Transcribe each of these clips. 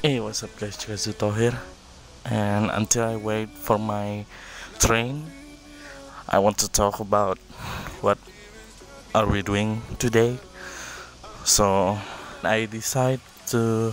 Hey, what's up guys, Zuto here, and until I wait for my train, I want to talk about what are we doing today. So I decide to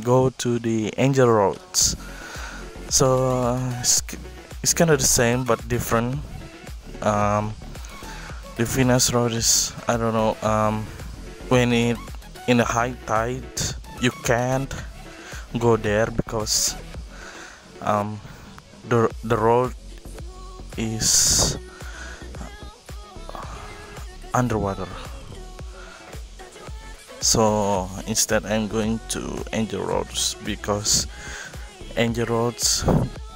go to the Angel Roads. So it's kind of the same but different. The Venus Road is, I don't know, when it in a high tide you can't go there because the road is underwater. So instead I'm going to Angel Roads because Angel Roads,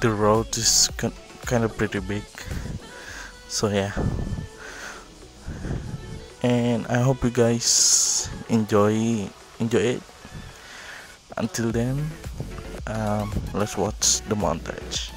the road is kind of pretty big. So yeah, and I hope you guys enjoy it. Until then, let's watch the montage.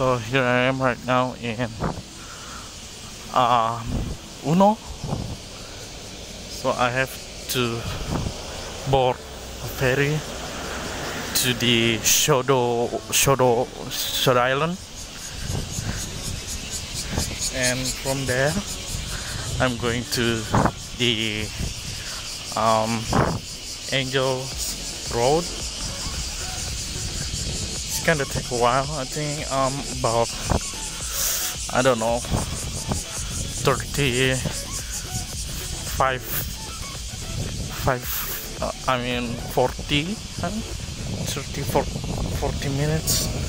So here I am right now in Uno. So I have to board a ferry to the Shodo Island, and from there I'm going to the Angel Road. It's gonna take a while, I think, about, I don't know, 40 minutes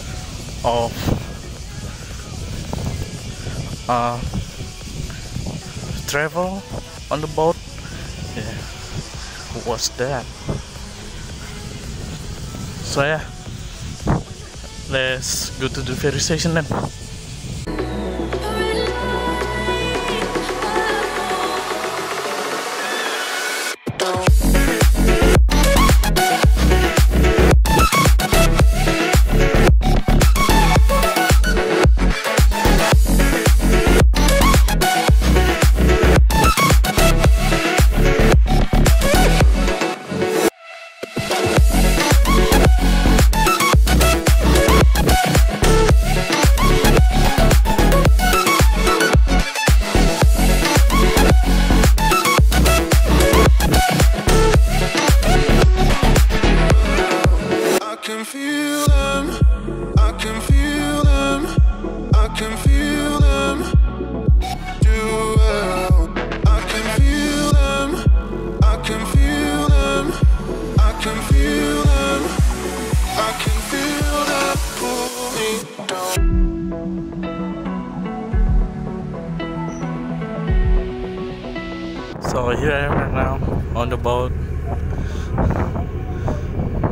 of travel on the boat. Yeah, what's that? So yeah, let's go to the ferry station then. So here I am right now on the boat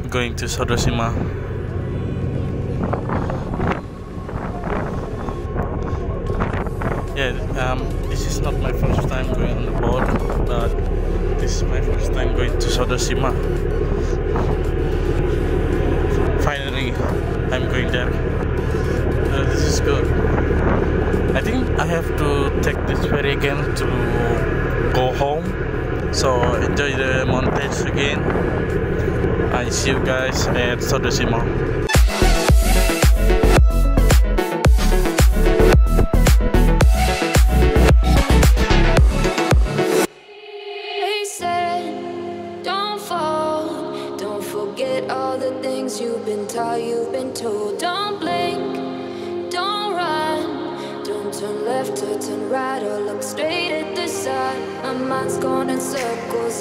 going to Shodoshima. Yeah, this is not my first time going on the boat, but this is my first time going to Shodoshima. Finally, I'm going there. This is good. I think I have to take this ferry again to go home. So enjoy the montage again. I see you guys at Shodoshima.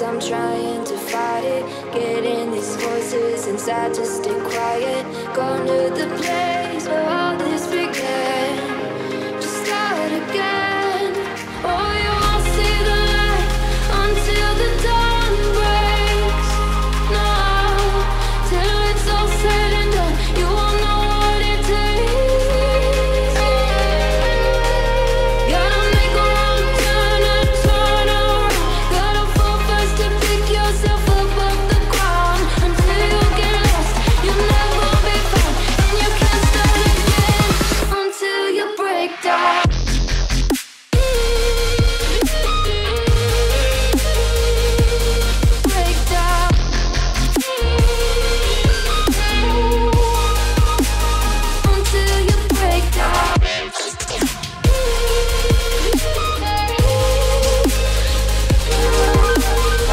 I'm trying to fight it, getting these voices inside to stay quiet. Gone to the place where all this began. Just start again. Oh, you won't see the light until the dawn breaks. No, till it's all said and done, you won't know what it takes. Gotta make a wrong turn and turn around. Gotta to pick yourself up off the ground. Until you get lost, you'll never be found. And you can't start again until you break down. Break down. Until you break down.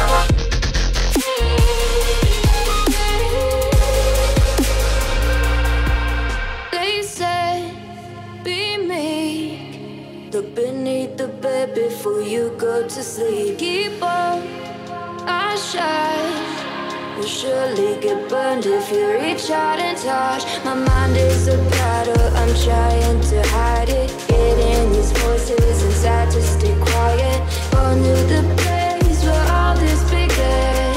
Before you go to sleep, keep up, I shine. You'll surely get burned if you reach out and touch. My mind is a battle, I'm trying to hide it. Getting these voices inside to stay quiet. Gone to the place where all this began.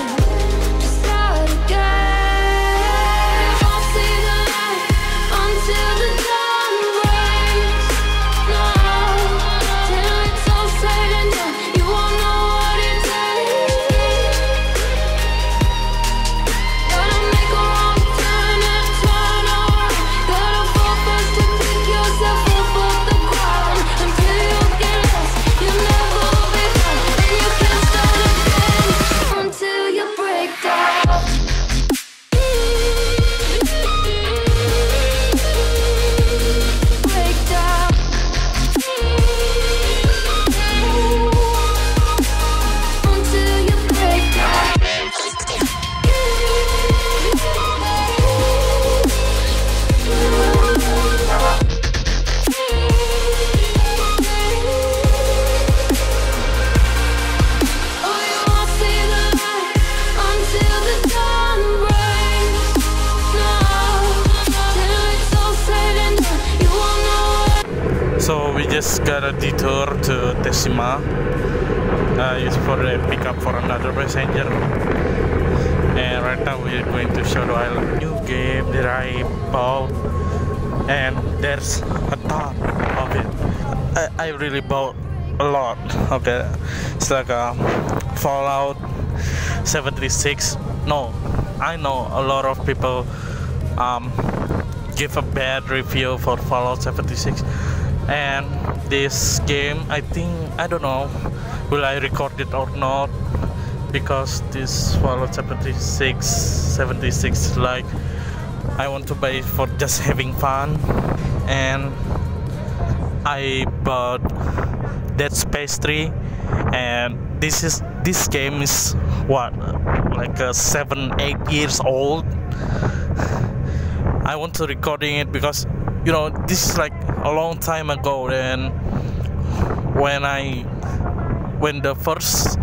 Just start again. You won't see the light until the dawn breaks. No. You won't know what it takes. Gotta make a wrong turn and turn around. Gotta fall first to pick yourself up off the ground. Until you get lost, you'll never be found. And you can't start again until you break down. Just got a detour to Teshima. It's for a pickup for another passenger. And right now we're going to Shodo Island. New game that I bought, and there's a ton of it. I really bought a lot of that. It's like a Fallout 76. No, I know a lot of people give a bad review for Fallout 76. And this game, I think, I don't know, will I record it or not? Because this Fallout 76 is like, I want to buy it for just having fun. And I bought Dead Space 3, and this game is what, like 7-8 years old. I want to recording it because, you know, this is like a long time ago, and when the first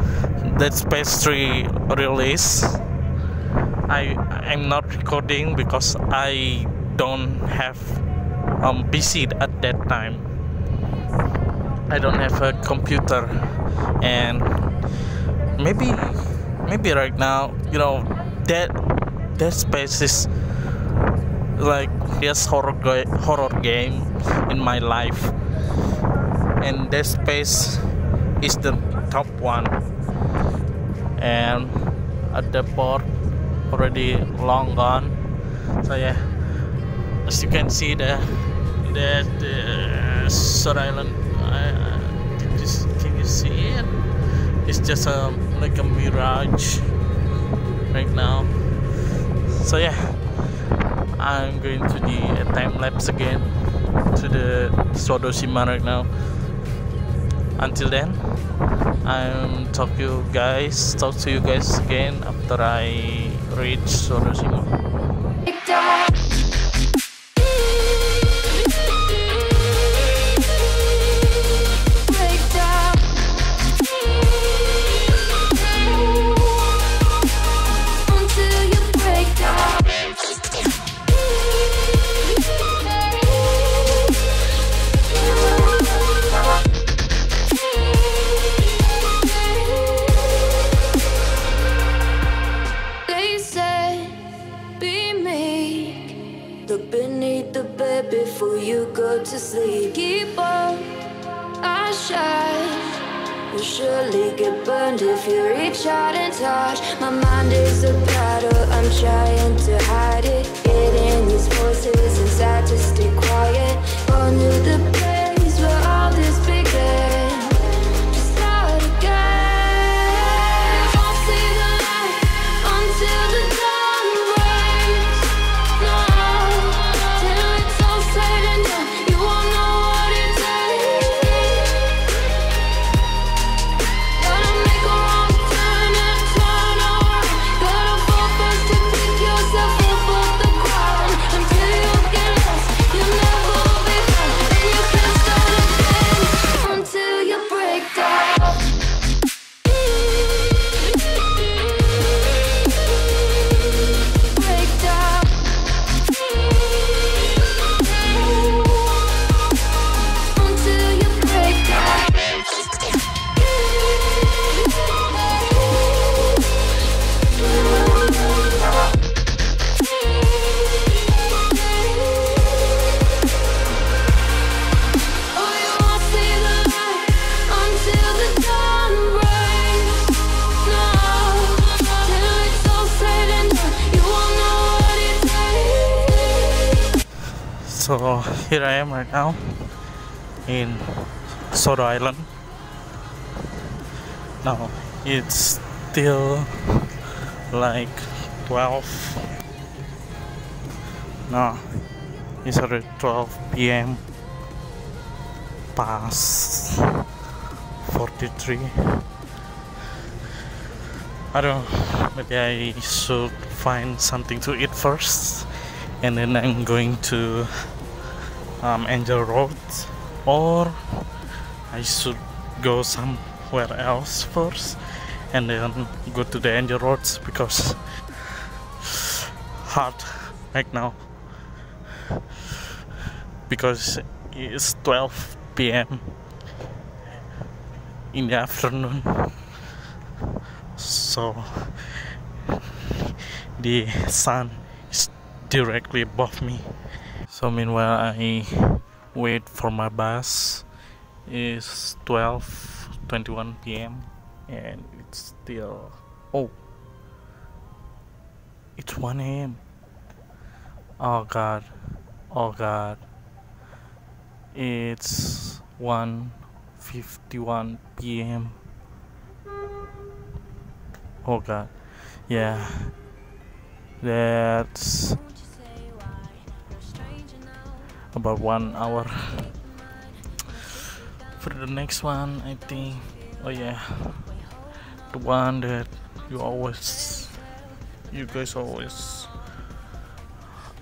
Dead Space 3 release, I'm not recording because I don't have PC at that time. I don't have a computer, and maybe right now, you know, Dead Space is like, yes, horror game in my life, and Dead Space is the top one. And at the port already long gone. So yeah, as you can see there, the Shodo Island, can you see it? It's just like a mirage right now. So yeah, I'm going to the time lapse again to the Shodoshima right now. Until then, I'm talk to you guys again after I reach Shodoshima. Before you go to sleep, keep on our shine. You'll surely get burned if you reach out and touch. My mind is a battle, I'm trying to hide it. Getting these voices inside to stay quiet. Going to the place where all this began. Just start again. Won't see the light until the dawn breaks. No. So here I am right now in Shodo Island. Now it's still like 12. No, it's already 12 p.m. past 43. I don't know, maybe I should find something to eat first, and then I'm going to Angel Road, or I should go somewhere else first and then go to the Angel Roads, because hot right now, because it's 12 p.m. in the afternoon. So the sun is directly above me. So meanwhile I wait for my bus. It's 12:21 p.m. and it's still, oh, it's 1 a.m. Oh god, it's 1:51 p.m. oh god, yeah, that's about 1 hour. For the next one, I think, oh yeah, the one that you guys always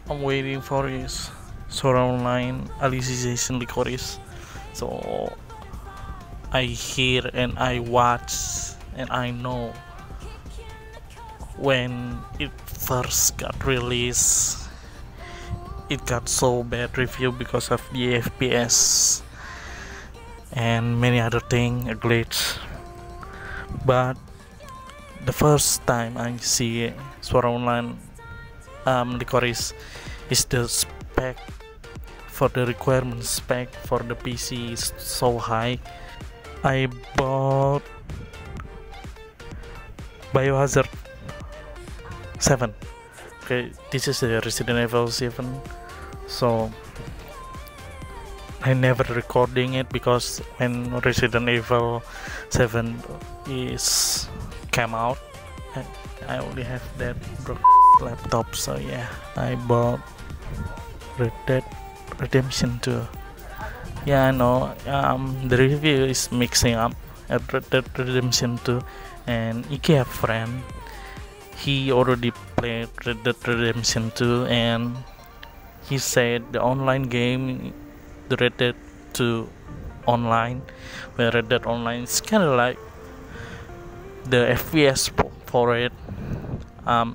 I'm waiting for is Shodo Online Alicization Licorice. So I hear and I watch and I know when it first got released, it got so bad review because of the FPS and many other things, a glitch. But the first time I see Shodo Online Licorice is the spec for the requirement spec for the PC is so high. I bought Biohazard 7. Okay, this is the Resident Evil 7, so I never recording it because when Resident Evil 7 is came out, I only have that laptop, so yeah, I bought Red Dead Redemption 2. Yeah, I know the review is mixing up at Red Dead Redemption 2, and IKEA friend, he already played Red Dead Redemption 2 and he said the online game, the Red Dead 2 Online, where Red Dead Online is kind of like the FPS for it,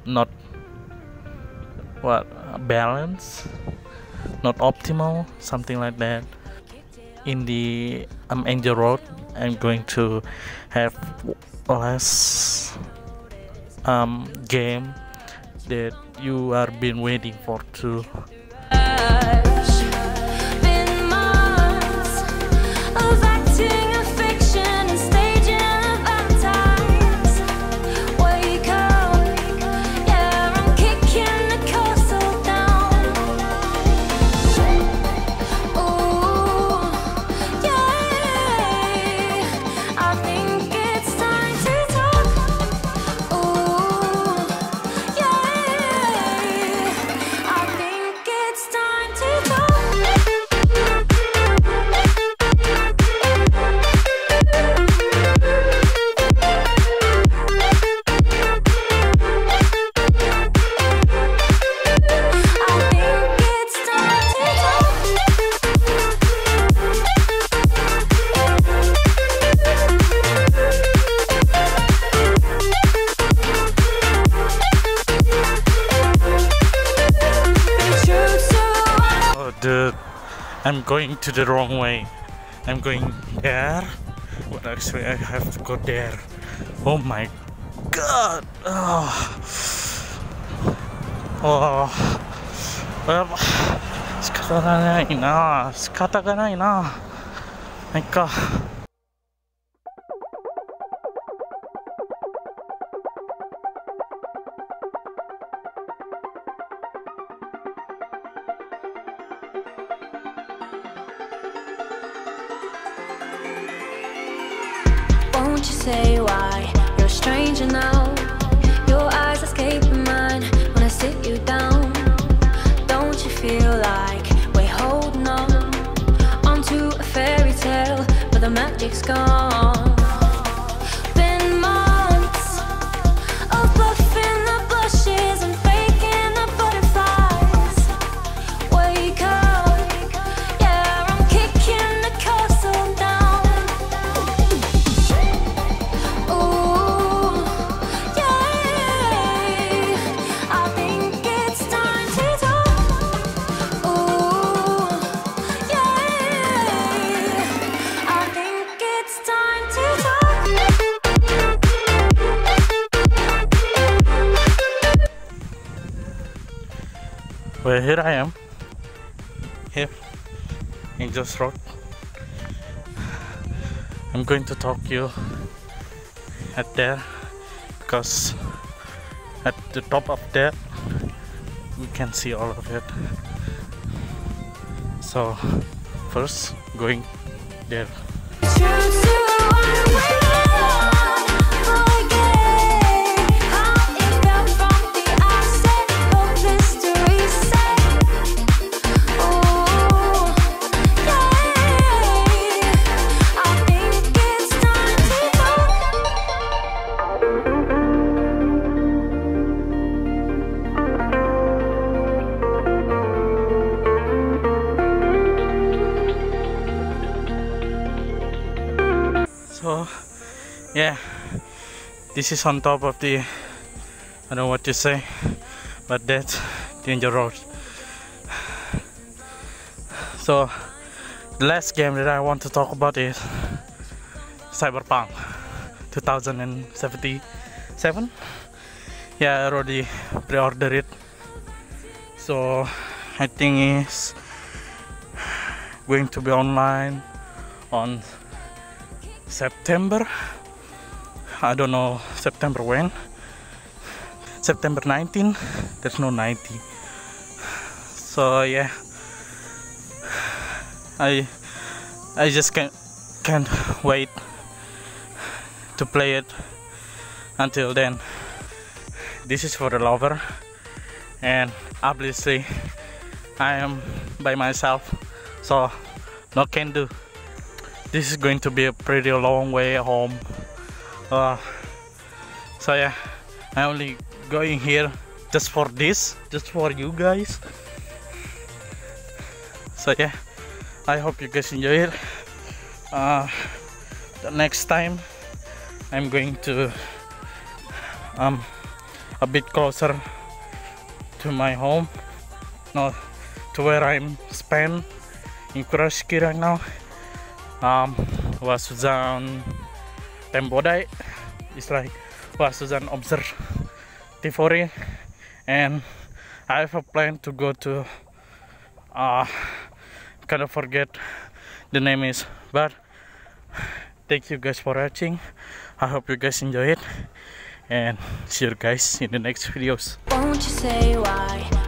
not what balance, not optimal, something like that. In the Angel Road, I'm going to have less game that you are been waiting for too. I'm going to the wrong way. I'm going there, but actually I have to go there. Oh my god! Oh, oh. Shikataganai na. My god. Won't you say why you're a stranger now? Your eyes escape mine when I sit you down. Don't you feel like we're holding on onto a fairy tale, but the magic's gone? Been months of bluffing the blushes and faking the butterflies. Wake up. Well, here I am, here, Angel's Road. I'm going to talk you at there, because at the top of there, we can see all of it. So, first, going there. So yeah, this is on top of the, I don't know what to say, but that's the Angel Road. So the last game that I want to talk about is Cyberpunk 2077. Yeah, I already pre-ordered it, so I think it's going to be online on September, I don't know September when, September 19, there's no 90. So yeah, I just can't wait to play it until then. This is for the lover, and obviously I am by myself, so no can do. This is going to be a pretty long way home, so yeah, I'm only going here just for this, just for you guys. So yeah, I hope you guys enjoy it. The next time I'm going to a bit closer to my home, no, to where I'm spent in Kurashiki right now. Wasuzan Tembodai, it's like Wasuzan Observatory, and I have a plan to go to kind of forget the name is, but thank you guys for watching. I hope you guys enjoy it, and see you guys in the next videos. Won't you say why?